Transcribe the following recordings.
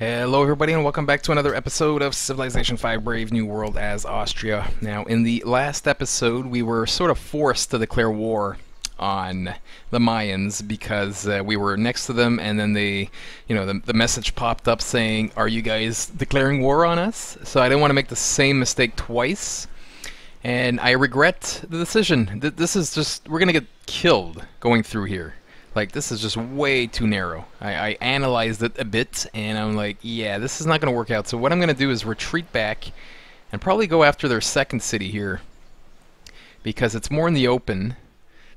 Hello everybody and welcome back to another episode of Civilization 5 Brave New World as Austria. Now in the last episode we were sort of forced to declare war on the Mayans because we were next to them, and then they, you know, the message popped up saying, "Are you guys declaring war on us?" So I didn't want to make the same mistake twice, and I regret the decision. This is just, we're gonna get killed going through here. Like, this is just way too narrow. I analyzed it a bit, and I'm like, yeah, this is not going to work out. So what I'm going to do is retreat back and probably go after their second city here, because it's more in the open.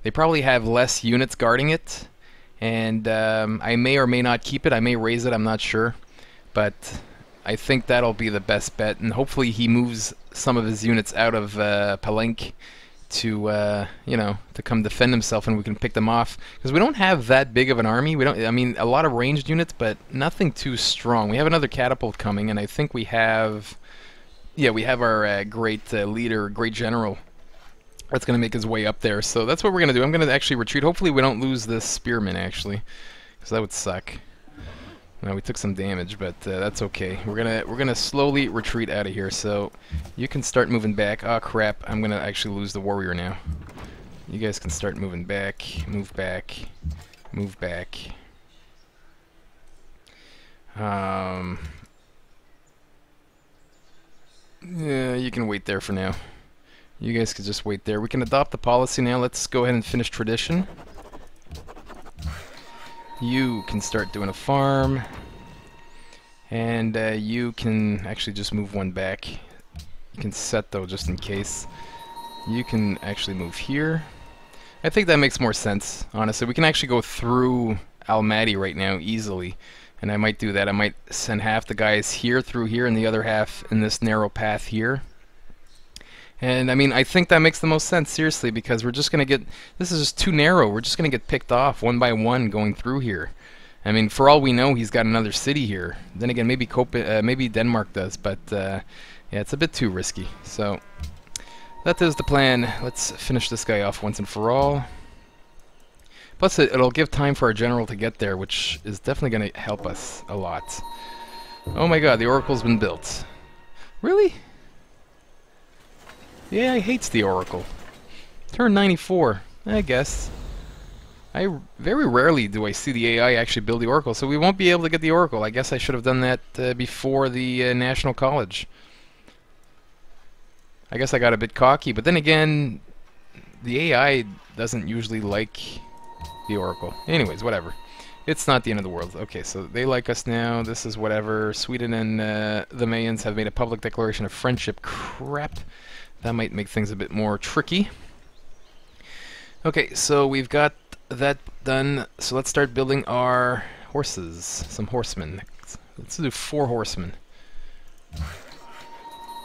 They probably have less units guarding it, and I may or may not keep it. I may raise it, I'm not sure. But I think that'll be the best bet, and hopefully he moves some of his units out of Palenque to you know, to come defend himself, and we can pick them off, because we don't have that big of an army. We don't, I mean, a lot of ranged units, but nothing too strong. We have another catapult coming, and I think we have, yeah, we have our great leader, great general, that's going to make his way up there. So that's what we're going to do. I'm going to actually retreat. Hopefully we don't lose this spearman, actually, because that would suck. No, we took some damage, but that's okay. We're gonna slowly retreat out of here. So you can start moving back. Oh crap! I'm gonna actually lose the warrior now. You guys can start moving back. Move back. Move back. Yeah, you can wait there for now. You guys can just wait there. We can adopt the policy now. Let's go ahead and finish tradition. You can start doing a farm, and you can actually just move one back. You can set, though, just in case. You can actually move here. I think that makes more sense, honestly. We can actually go through Almaty right now easily, and I might do that. I might send half the guys here through here and the other half in this narrow path here. And I mean, I think that makes the most sense, seriously, because we're just going to get, this is just too narrow. We're just going to get picked off one by one going through here. I mean, for all we know, he's got another city here. Then again, maybe maybe Denmark does, but yeah, it's a bit too risky. So that is the plan. Let's finish this guy off once and for all. Plus, it'll give time for our general to get there, which is definitely going to help us a lot. Oh my god, the Oracle's been built. Really? Yeah, I hates the Oracle. Turn 94, I guess. Very rarely do I see the AI actually build the Oracle, so we won't be able to get the Oracle. I guess I should have done that before the National College. I guess I got a bit cocky, but then again, the AI doesn't usually like the Oracle. Anyways, whatever. It's not the end of the world. Okay, so they like us now. This is whatever. Sweden and the Mayans have made a public declaration of friendship. Crap. That might make things a bit more tricky. Okay, so we've got that done. So let's start building our horses. Some horsemen. Let's do 4 horsemen.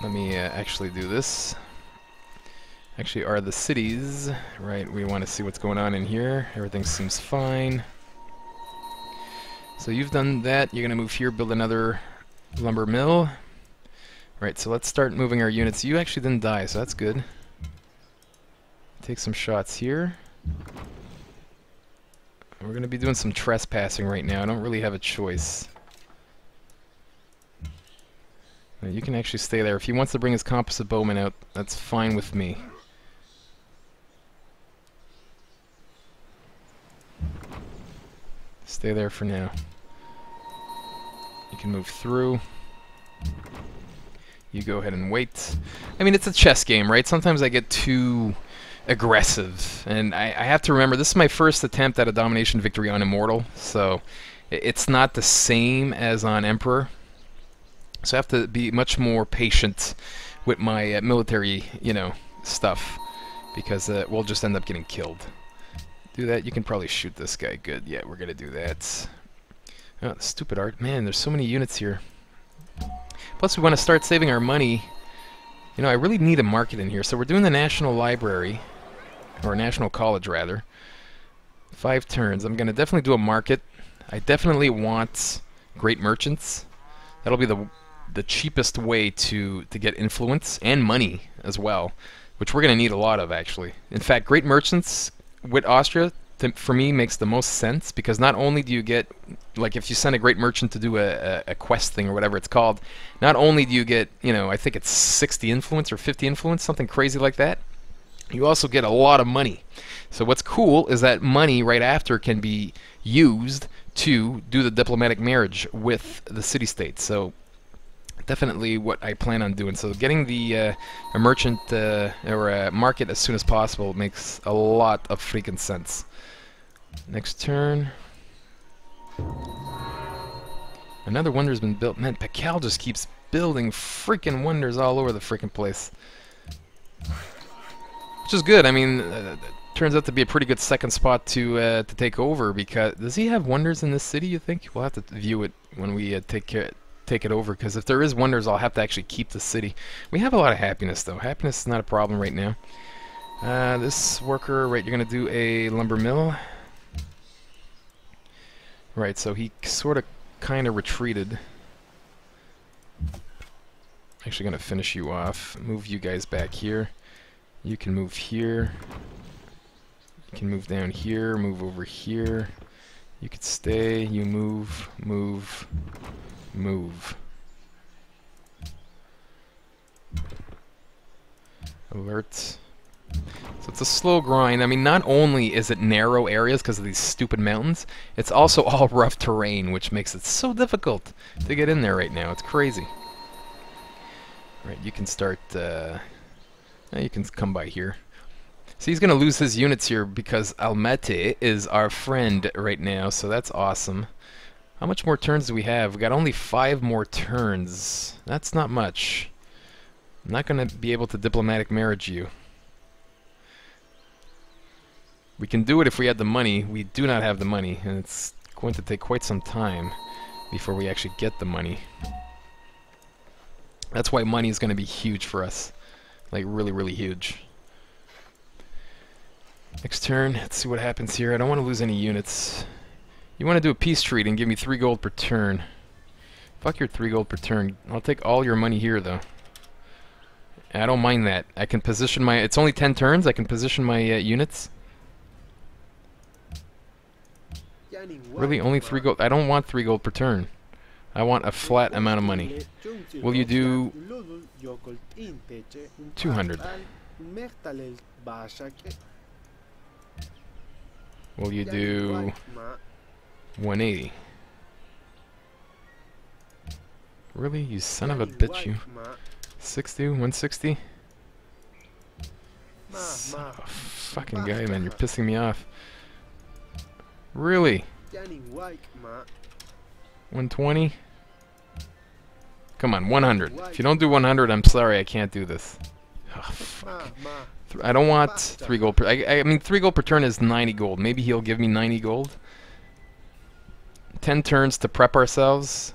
Let me actually do this. Actually, are the cities. Right, we want to see what's going on in here. Everything seems fine. So you've done that. You're going to move here, build another lumber mill. Right, so let's start moving our units. You actually didn't die, so that's good. Take some shots here. We're going to be doing some trespassing right now. I don't really have a choice. Now, you can actually stay there. If he wants to bring his compass of bowmen out, that's fine with me. Stay there for now. You can move through. You go ahead and wait. I mean, it's a chess game, right? Sometimes I get too aggressive, and I have to remember this is my first attempt at a domination victory on Immortal, so it's not the same as on Emperor. So I have to be much more patient with my military, you know, stuff, because we'll just end up getting killed. Do that. You can probably shoot this guy. Good. Yeah, we're gonna do that. Oh, stupid art, man. There's so many units here. Plus, we want to start saving our money. You know, I really need a market in here. So we're doing the National Library, or National College, rather. 5 turns. I'm going to definitely do a market. I definitely want Great Merchants. That'll be the cheapest way to get influence and money as well, which we're going to need a lot of, actually. In fact, Great Merchants with Austria for me makes the most sense, because not only do you get, like, if you send a great merchant to do a quest thing or whatever it's called, not only do you get, you know, I think it's 60 influence or 50 influence, something crazy like that, you also get a lot of money. So what's cool is that money right after can be used to do the diplomatic marriage with the city-state. So definitely what I plan on doing. So getting the a merchant or a market as soon as possible makes a lot of freaking sense. Next turn. Another wonder's been built. Man, Pacal just keeps building freaking wonders all over the freaking place. Which is good. I mean, turns out to be a pretty good second spot to take over, because does he have wonders in this city, you think? We'll have to view it when we take it over, because if there is wonders, I'll have to actually keep the city. We have a lot of happiness, though. Happiness is not a problem right now. This worker, right, you're going to do a lumber mill. Right, so he sort of kind of retreated. Actually going to finish you off. Move you guys back here. You can move here. You can move down here, move over here. You could stay, you move, move, move. Alert. So it's a slow grind. I mean, not only is it narrow areas because of these stupid mountains, it's also all rough terrain, which makes it so difficult to get in there right now. It's crazy. Alright, you can start... you can come by here. So he's going to lose his units here because Almaty is our friend right now, so that's awesome. How much more turns do we have? We got only 5 more turns. That's not much. I'm not going to be able to diplomatic marriage you. We can do it if we had the money. We do not have the money, and it's going to take quite some time before we actually get the money. That's why money is going to be huge for us. Like, really, really huge. Next turn, let's see what happens here. I don't want to lose any units. You want to do a peace treaty and give me 3 gold per turn. Fuck your 3 gold per turn. I'll take all your money here, though. I don't mind that. I can position my... It's only 10 turns. I can position my units. Really, only 3 gold... I don't want 3 gold per turn. I want a flat amount of money. Will you do... 200. Will you do 180? Really, you son of a bitch, you. 60, 160? Son of a fucking guy, man, you're pissing me off. Really? 120? Come on, 100. If you don't do 100, I'm sorry, I can't do this. Oh, fuck. I don't want 3 gold per... I mean, 3 gold per turn is 90 gold. Maybe he'll give me 90 gold. 10 turns to prep ourselves.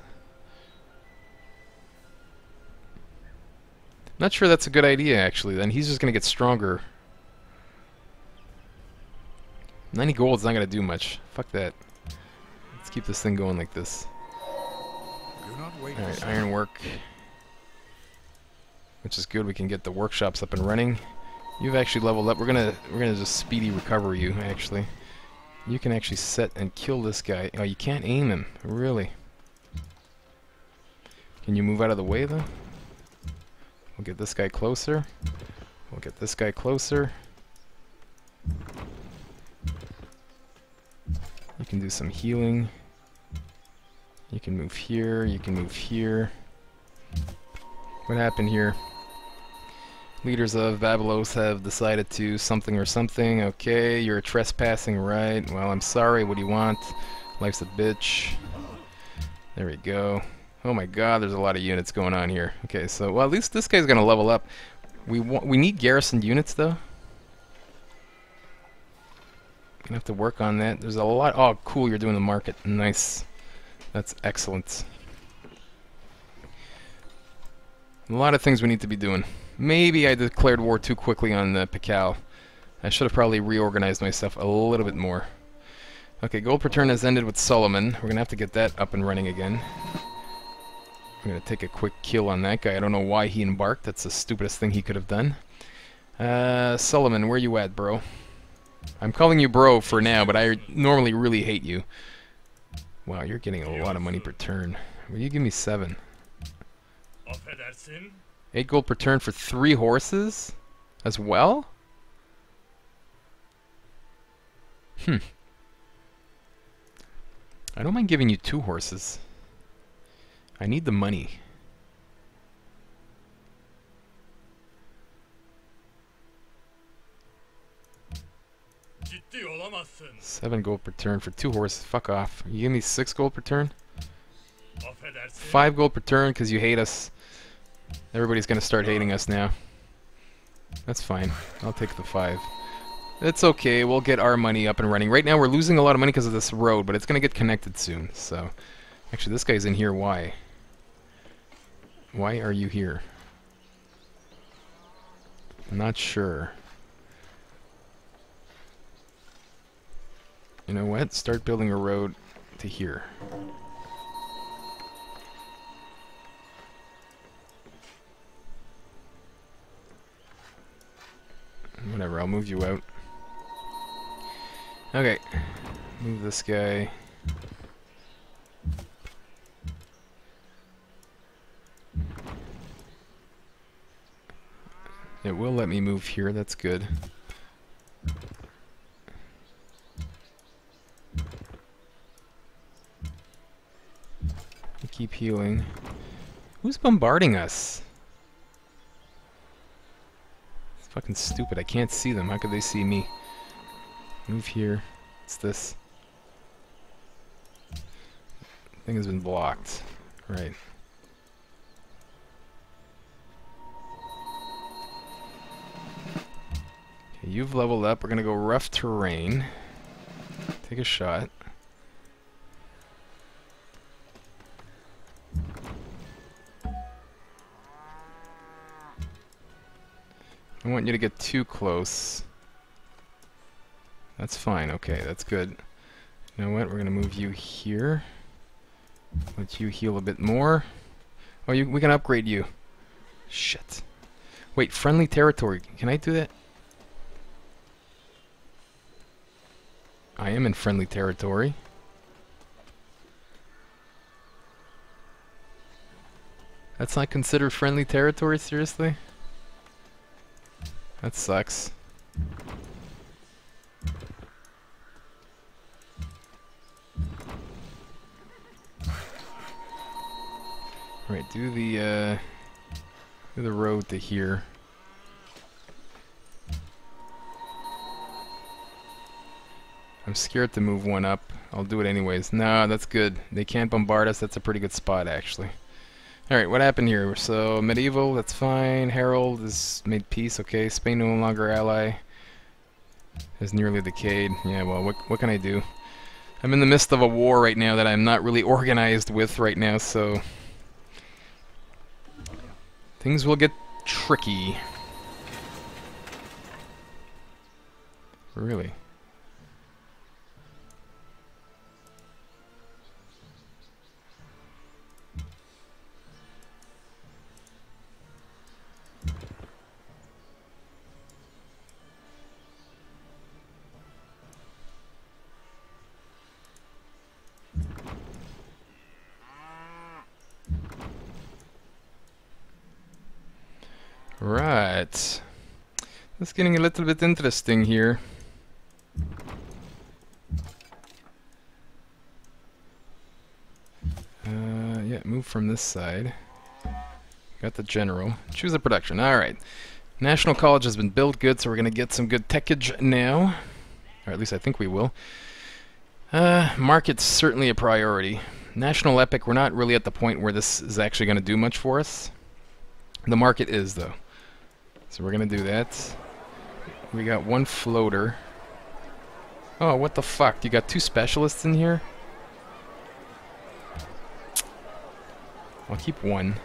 Not sure that's a good idea, actually. Then he's just going to get stronger. 90 gold's not going to do much. Fuck that. Let's keep this thing going like this. Alright, ironwork. Which is good, we can get the workshops up and running. You've actually leveled up. We're gonna just speedy recover you, actually. You can actually set and kill this guy. Oh, you can't aim him. Really? Can you move out of the way, though? We'll get this guy closer. We'll get this guy closer. You can do some healing. You can move here, you can move here. What happened here? Leaders of Babylos have decided to something or something. Okay, you're trespassing, right? Well, I'm sorry, what do you want? Life's a bitch. There we go. Oh my god, there's a lot of units going on here. Okay, so, well, at least this guy's gonna level up. We need garrisoned units, though. Gonna have to work on that. There's a lot... Oh, cool, you're doing the market. Nice. That's excellent. A lot of things we need to be doing. Maybe I declared war too quickly on Pacal. I should have probably reorganized myself a little bit more. Okay, gold per turn has ended with Solomon. We're gonna have to get that up and running again. I'm gonna take a quick kill on that guy. I don't know why he embarked. That's the stupidest thing he could have done. Solomon, where you at, bro? I'm calling you bro for now, but I normally really hate you. Wow, you're getting a lot of money per turn. Will you give me 7? 8 gold per turn for 3 horses? As well? Hmm. I don't mind giving you 2 horses. I need the money. Seven gold per turn for 2 horses. Fuck off. You give me 6 gold per turn? 5 gold per turn because you hate us. Everybody's gonna start hating us now. That's fine. I'll take the 5. It's okay. We'll get our money up and running. Right now we're losing a lot of money because of this road, but it's gonna get connected soon. So, actually, this guy's in here. Why? Why are you here? I'm not sure. You know what? Start building a road to here. Whatever, I'll move you out. Okay. Move this guy. It will let me move here, that's good. Keep healing. Who's bombarding us? It's fucking stupid. I can't see them. How could they see me? Move here. It's this. Thing has been blocked. Right. Okay, you've leveled up. We're gonna go rough terrain. Take a shot. I don't want you to get too close. That's fine, okay, that's good. You know what, we're gonna move you here. Let you heal a bit more. Oh, we can upgrade you. Shit. Wait, friendly territory, can I do that? I am in friendly territory. That's not considered friendly territory, seriously? That sucks. Alright, do the road to here. I'm scared to move one up. I'll do it anyways. Nah, that's good. They can't bombard us. That's a pretty good spot, actually. Alright, what happened here? So, medieval, that's fine. Harold has made peace, okay. Spain no longer ally. Is nearly decayed. Yeah, well, what can I do? I'm in the midst of a war right now that I'm not really organized with right now, so... things will get tricky. Really? Right. It's getting a little bit interesting here. Yeah, move from this side. Got the general. Choose a production. Alright. National College has been built good, so we're going to get some good techage now. Or at least I think we will. Market's certainly a priority. National Epic, we're not really at the point where this is actually going to do much for us. The market is, though. So we're gonna do that. We got one floater. Oh, what the fuck? You got 2 specialists in here? I'll keep 1.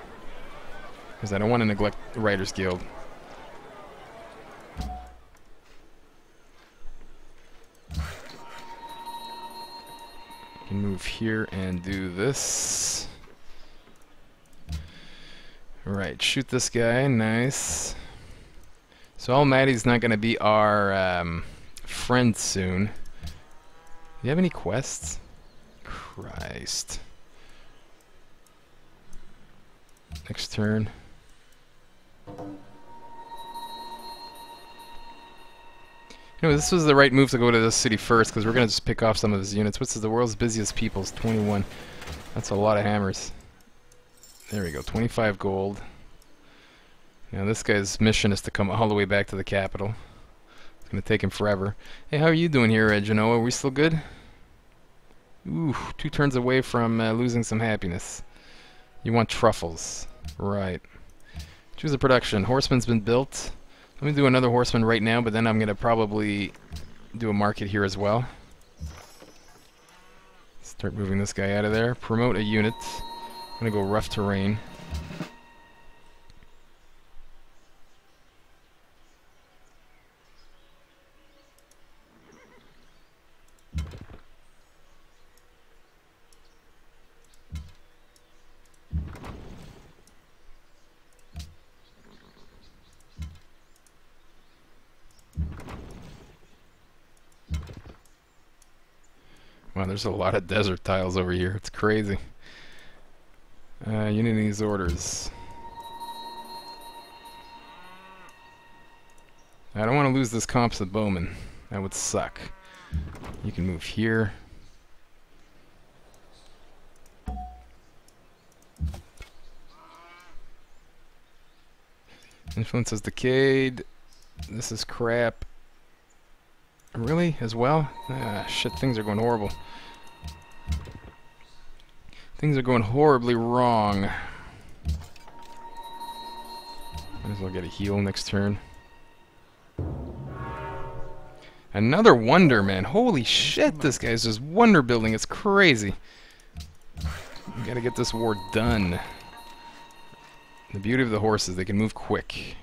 Because I don't want to neglect the Writer's Guild. You can move here and do this. Right, shoot this guy. Nice. So Almaty's not going to be our friends soon. Do you have any quests? Christ. Next turn. Anyway, this was the right move to go to this city first, because we're going to just pick off some of his units. What's the world's busiest peoples? 21. That's a lot of hammers. There we go, 25 gold. Now this guy's mission is to come all the way back to the capital. It's going to take him forever. Hey, how are you doing here, Genoa? Are we still good? Ooh, 2 turns away from losing some happiness. You want truffles. Right. Choose a production. Horseman's been built. Let me do another horseman right now, but then I'm going to probably do a market here as well. Start moving this guy out of there. Promote a unit. I'm going to go rough terrain. Wow, there's a lot of desert tiles over here. It's crazy. Unit needs orders. I don't want to lose this comps at Bowman. That would suck. You can move here. Influence is decayed. This is crap. Really? As well? Ah, shit, things are going horrible. Things are going horribly wrong. Might as well get a heal next turn. Another wonder, man. Holy shit, this guy's just wonder building. It's crazy. We gotta get this war done. The beauty of the horses, they can move quick.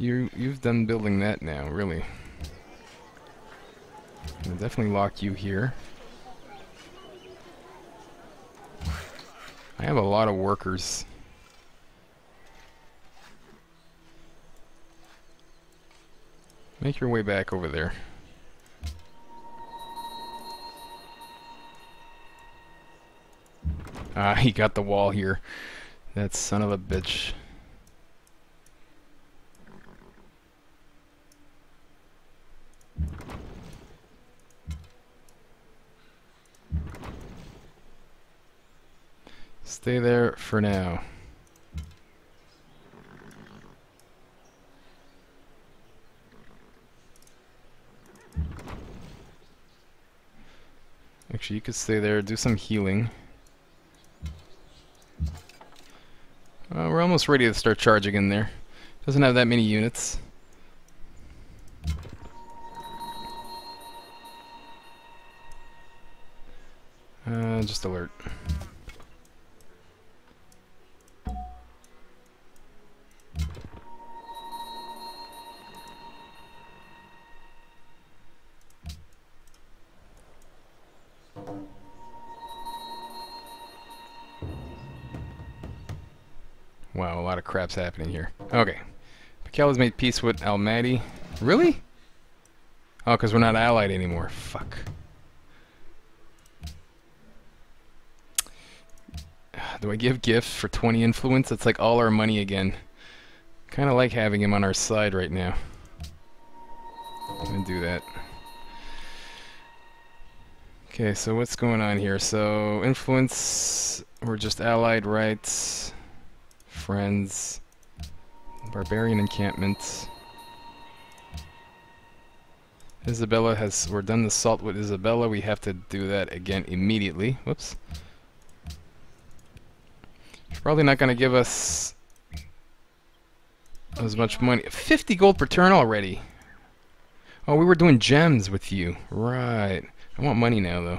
You've done building that now, really. I'll definitely lock you here. I have a lot of workers. Make your way back over there. Ah, he got the wall here. That son of a bitch. Stay there for now. Actually, you could stay there, do some healing. We're almost ready to start charging in there. Doesn't have that many units. Just alert. Wow, a lot of crap's happening here. Okay. Pacal has made peace with Almaty. Really? Oh, because we're not allied anymore. Fuck. Do I give gifts for 20 influence? That's like all our money again. Kind of like having him on our side right now. I'm going to do that. Okay, so what's going on here? So, influence, we're just allied rights. Friends, barbarian encampment. Isabella has. We're done the salt with Isabella. We have to do that again immediately. Whoops. She's probably not going to give us as much money. 50 gold per turn already. Oh, we were doing gems with you, right? I want money now though.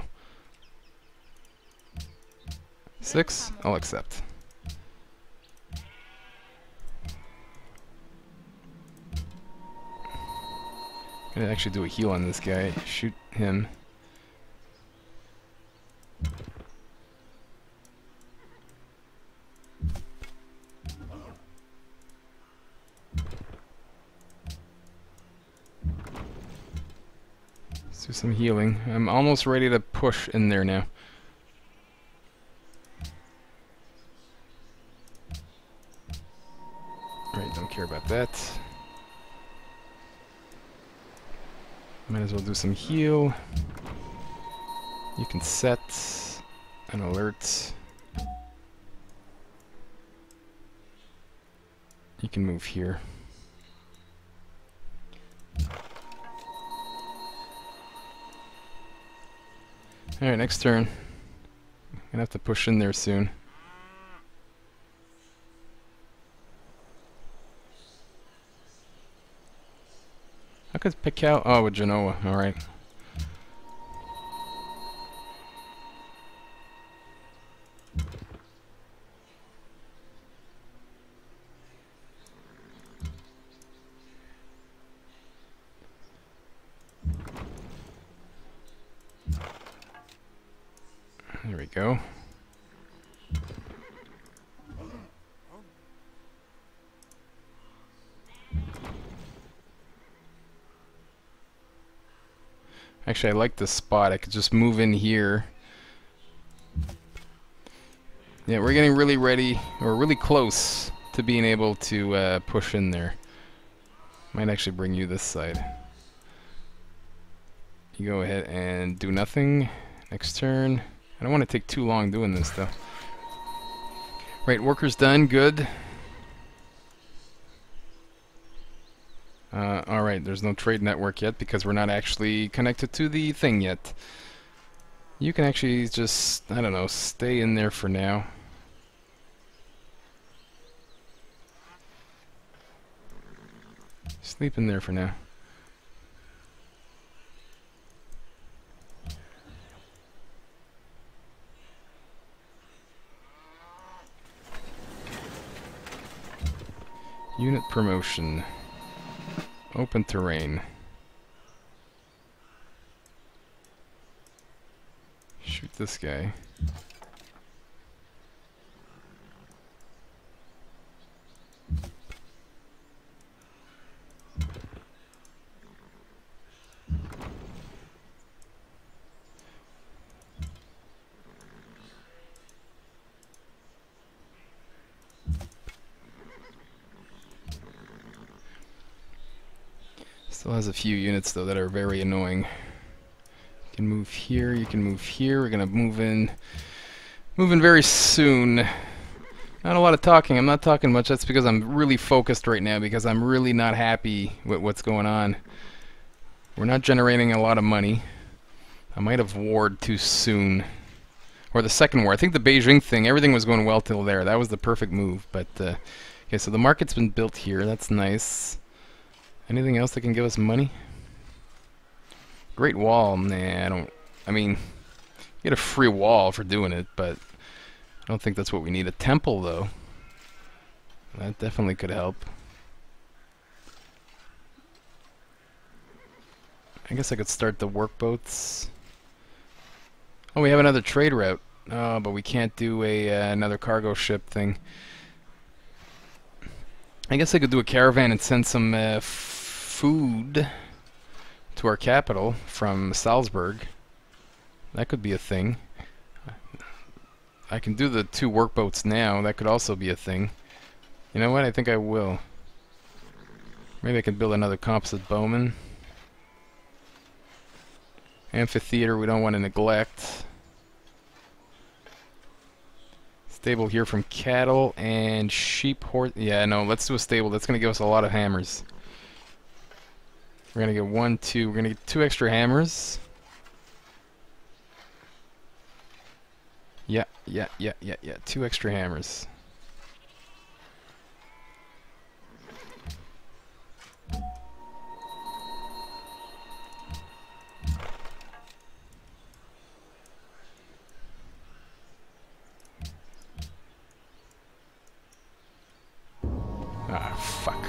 6. I'll accept. I'm gonna actually do a heal on this guy. Shoot him. some healing. I'm almost ready to push in there now. Alright, don't care about that. Might as well do some heal. You can set an alert. You can move here. Alright, next turn. I'm gonna have to push in there soon. I could pick out... oh, with Genoa, alright. There we go. Actually, I like this spot. I could just move in here. Yeah, we're getting really ready, or really close to being able to push in there. Might actually bring you this side. You go ahead and do nothing. Next turn. I don't want to take too long doing this, though. Right, worker's done. Good. Alright, there's no trade network yet because we're not actually connected to the thing yet. You can actually just, I don't know, stay in there for now. Sleep in there for now. Unit promotion. Open terrain. Shoot this guy. Still has a few units though that are very annoying. You can move here, you can move here. We're gonna move in very soon. Not a lot of talking. I'm not talking much. That's because I'm really focused right now because I'm really not happy with what's going on. We're not generating a lot of money. I might have warred too soon, or the second war. I think the Beijing thing, everything was going well till there. That was the perfect move. But okay, so the market's been built here. That's nice. Anything else that can give us money? Great Wall, nah, I don't... I mean, you get a free wall for doing it, but I don't think that's what we need. A temple, though. That definitely could help. I guess I could start the workboats. Oh, we have another trade route. Oh, but we can't do another cargo ship thing. I guess I could do a caravan and send some food to our capital from Salzburg. That could be a thing. I can do the two workboats now. That could also be a thing. You know what? I think I will. Maybe I can build another composite bowman. Amphitheater we don't want to neglect. Stable here from cattle and sheep, horse. Yeah, no, let's do a stable. That's going to give us a lot of hammers. We're going to get one, two. We're going to get two extra hammers. Yeah. Two extra hammers. Ah, fuck.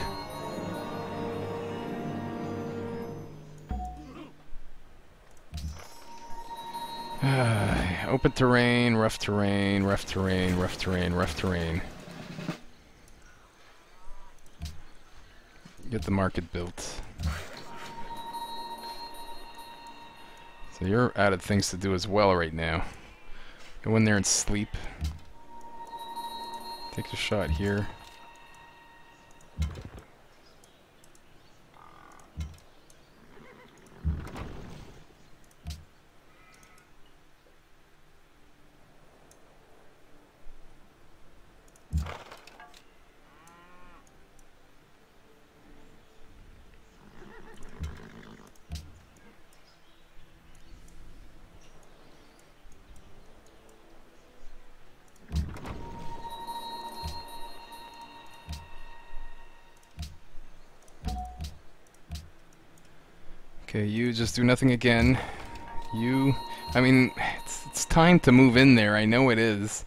Open terrain, rough terrain, rough terrain, rough terrain, rough terrain. Get the market built. So you're out of things to do as well right now. Go in there and sleep. Take a shot here. Okay, you just do nothing again. You, I mean, it's time to move in there. I know it is.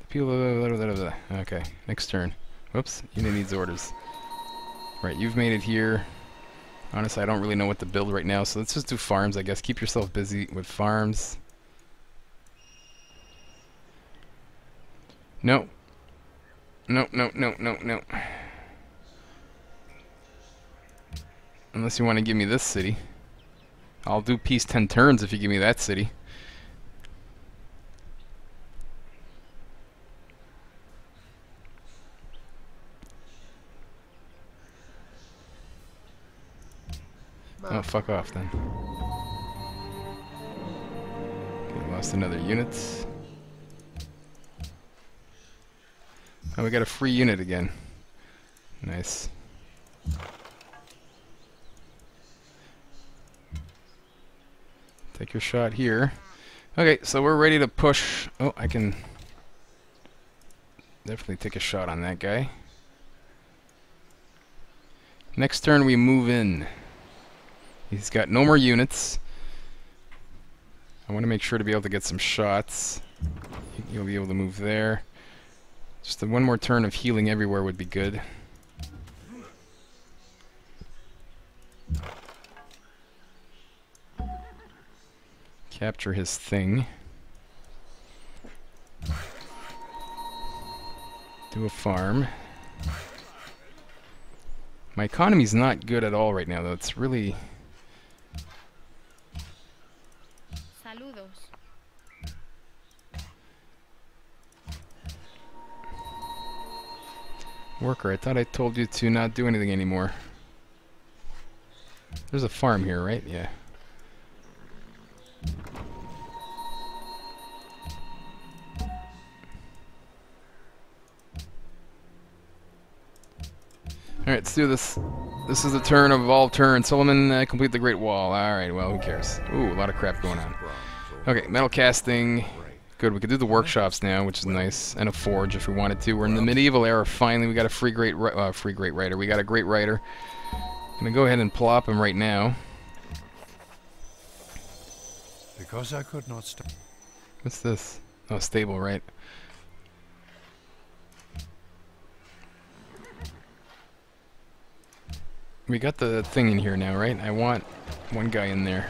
The people. Okay, next turn. Whoops, unit needs orders. Right, you've made it here. Honestly, I don't really know what to build right now, so let's just do farms, I guess. Keep yourself busy with farms. No. No. Unless you want to give me this city. I'll do peace 10 turns if you give me that city. Oh, fuck off then. Okay, lost another unit. Oh, we got a free unit again. Nice. Take your shot here. Okay, so we're ready to push. Oh, I can definitely take a shot on that guy. Next turn we move in. He's got no more units. I want to make sure to be able to get some shots. You'll be able to move there. Just one more turn of healing everywhere would be good. Capture his thing. Do a farm. My economy's not good at all right now, though. It's really... Saludos. Worker, I thought I told you to not do anything anymore. There's a farm here, right? Yeah. Alright, let's do this. This is the turn of all turns. Solomon, complete the Great Wall. Alright, well, who cares? Ooh, a lot of crap going on. Okay, metal casting. Good, we can do the workshops now, which is nice. And a forge if we wanted to. We're in the medieval era, finally. We got a free great writer. We got a great writer. I'm gonna go ahead and plop him right now. Because I could not stop. What's this? Oh, stable, right. We got the thing in here now, right? I want one guy in there.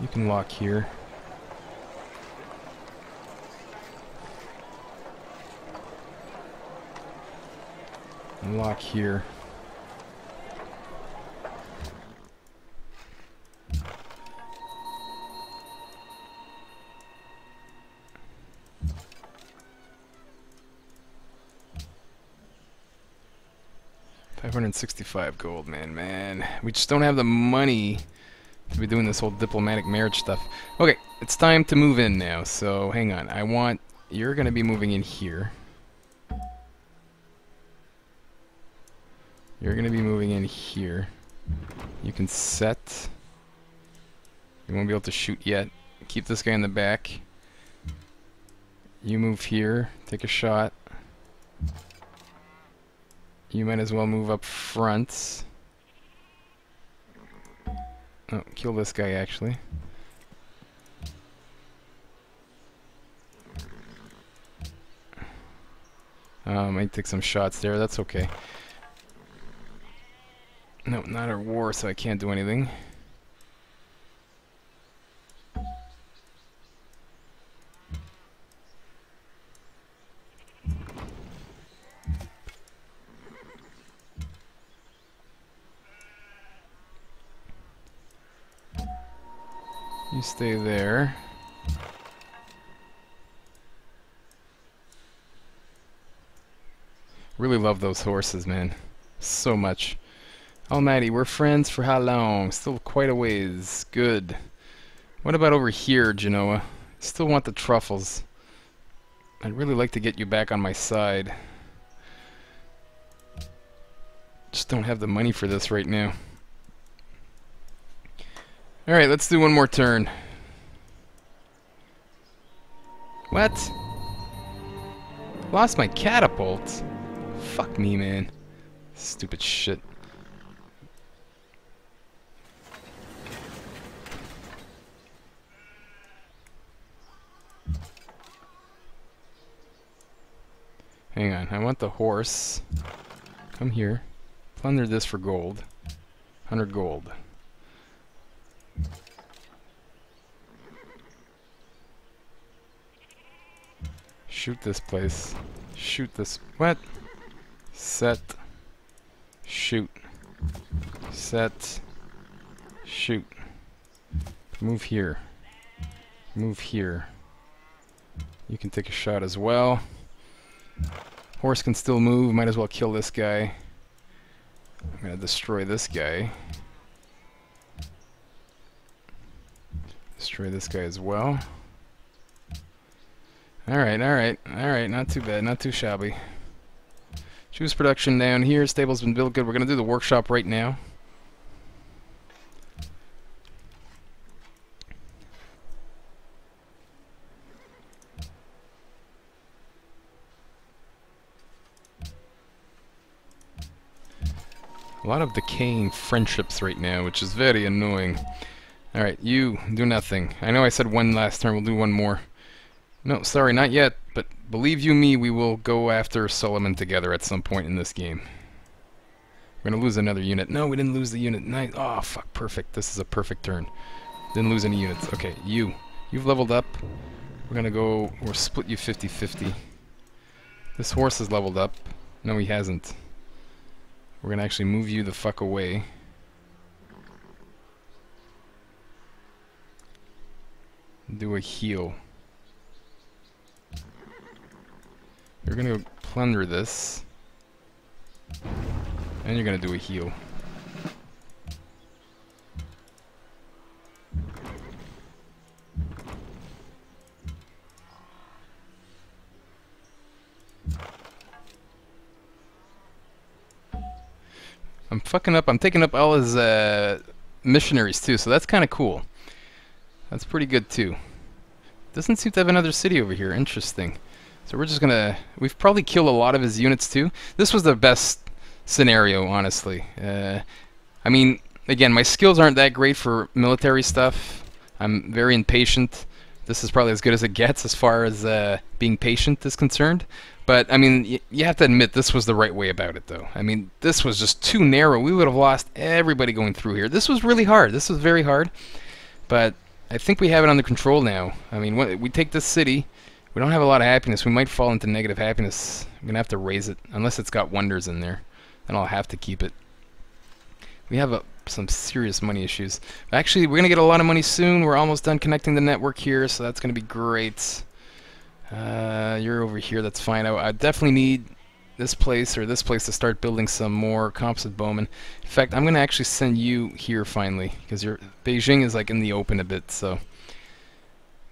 You can lock here. And lock here. $565 gold, man. We just don't have the money to be doing this whole diplomatic marriage stuff. Okay, it's time to move in now, so hang on. I want... You're gonna be moving in here. You're gonna be moving in here. You can set. You won't be able to shoot yet. Keep this guy in the back. You move here. Take a shot. You might as well move up front. Oh, kill this guy actually. Might take some shots there, that's okay. No, not at war, so I can't do anything. You stay there. Really love those horses, man. So much. Almaty, we're friends for how long? Still quite a ways. Good. What about over here, Genoa? Still want the truffles. I'd really like to get you back on my side. Just don't have the money for this right now. Alright, let's do one more turn. What? Lost my catapult? Fuck me, man. Stupid shit. Hang on, I want the horse. Come here. Plunder this for gold. 100 gold. Shoot this place. Shoot this. What? Set. Shoot. Set. Shoot. Move here. Move here. You can take a shot as well. Horse can still move, might as well kill this guy. I'm gonna destroy this guy. Destroy this guy as well. Alright, alright, alright, not too bad, not too shabby. Choose production down here, stable's been built good. We're gonna do the workshop right now. A lot of decaying friendships right now, which is very annoying. Alright, you, do nothing. I know I said one last turn, we'll do one more. No, sorry, not yet, but believe you me, we will go after Solomon together at some point in this game. We're gonna lose another unit. No, we didn't lose the unit. Nice. Oh, fuck, perfect. This is a perfect turn. Didn't lose any units. Okay, you. You've leveled up. We're gonna go, or split you 50-50. This horse is leveled up. No, he hasn't. We're gonna actually move you the fuck away. Do a heal. You're gonna plunder this. And you're gonna do a heal. I'm fucking up. I'm taking up all his missionaries too, so that's kind of cool. That's pretty good too. Doesn't seem to have another city over here. Interesting. So we're just gonna... We've probably killed a lot of his units too. This was the best scenario, honestly. I mean, again, my skills aren't that great for military stuff. I'm very impatient. This is probably as good as it gets as far as being patient is concerned. But, I mean, you have to admit this was the right way about it, though. I mean, this was just too narrow. We would have lost everybody going through here. This was really hard. This was very hard. But I think we have it under control now. I mean, we take this city. We don't have a lot of happiness. We might fall into negative happiness. I'm going to have to raise it, unless it's got wonders in there. Then I'll have to keep it. We have some serious money issues. Actually, we're going to get a lot of money soon. We're almost done connecting the network here, so that's going to be great. You're over here, that's fine. I definitely need this place or this place to start building some more comps with Bowman. In fact, I'm going to actually send you here finally, because Beijing is like in the open a bit, so...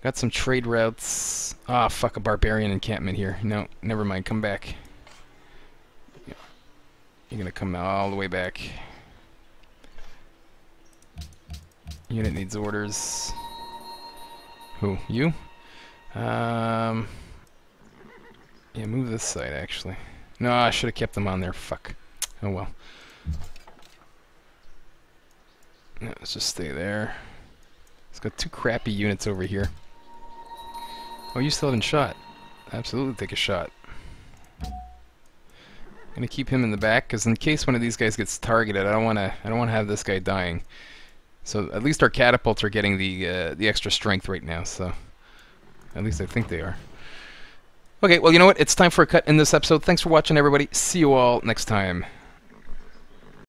Got some trade routes. Ah, fuck, a barbarian encampment here. No, never mind, come back. You're going to come all the way back. Unit needs orders. Who? You? Yeah, move this side, actually. No, I should have kept them on there. Fuck. Oh, well. No, let's just stay there. It's got two crappy units over here. Oh, you still haven't shot. Absolutely take a shot. I'm gonna keep him in the back, because in case one of these guys gets targeted, I don't wanna have this guy dying. So at least our catapults are getting the extra strength right now, so... At least I think they are. Okay, well, you know what? It's time for a cut in this episode. Thanks for watching, everybody. See you all next time.